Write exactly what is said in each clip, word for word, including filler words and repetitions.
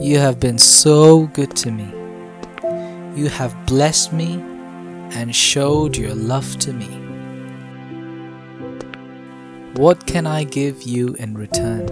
You have been so good to me. You have blessed me and showed your love to me. What can I give you in return?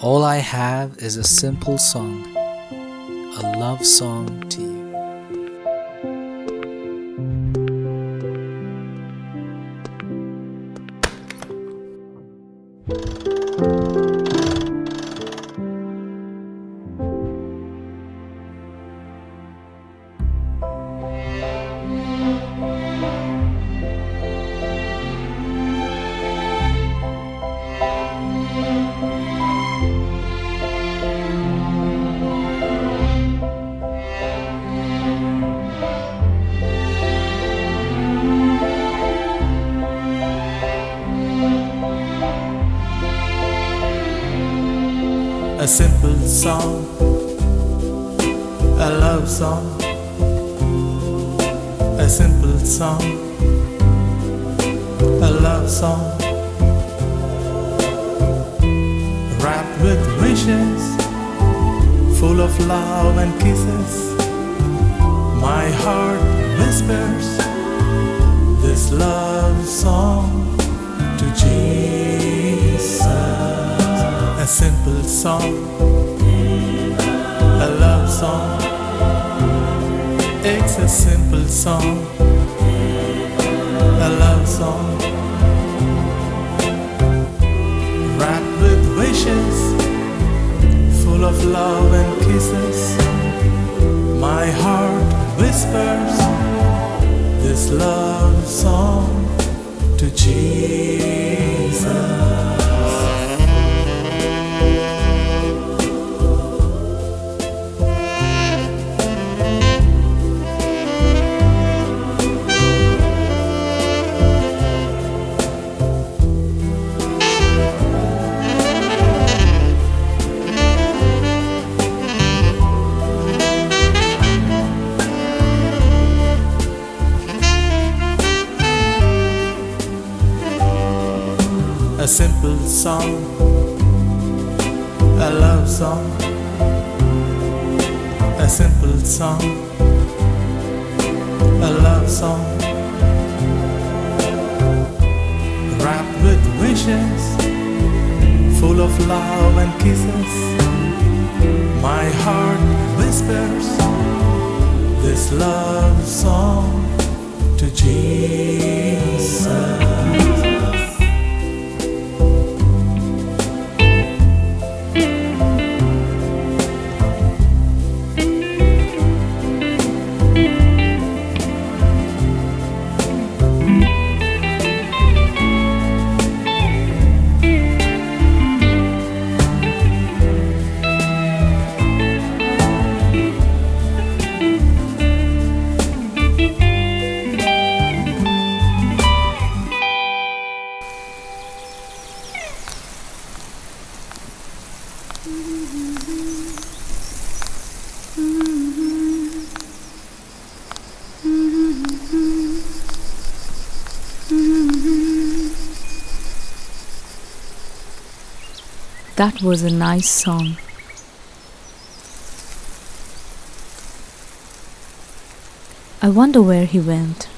All I have is a simple song, a love song to you. A simple song, a love song. A simple song, a love song. Wrapped with wishes, full of love and kisses. My heart whispers this love song to Jesus. A simple song, a love song. It's a simple song, a love song. Wrapped with wishes, full of love and kisses. My heart whispers this love song to Jesus. A simple song, a love song. A simple song, a love song. Wrapped with wishes, full of love and kisses. My heart whispers this love song to Jesus. That was a nice song. I wonder where he went.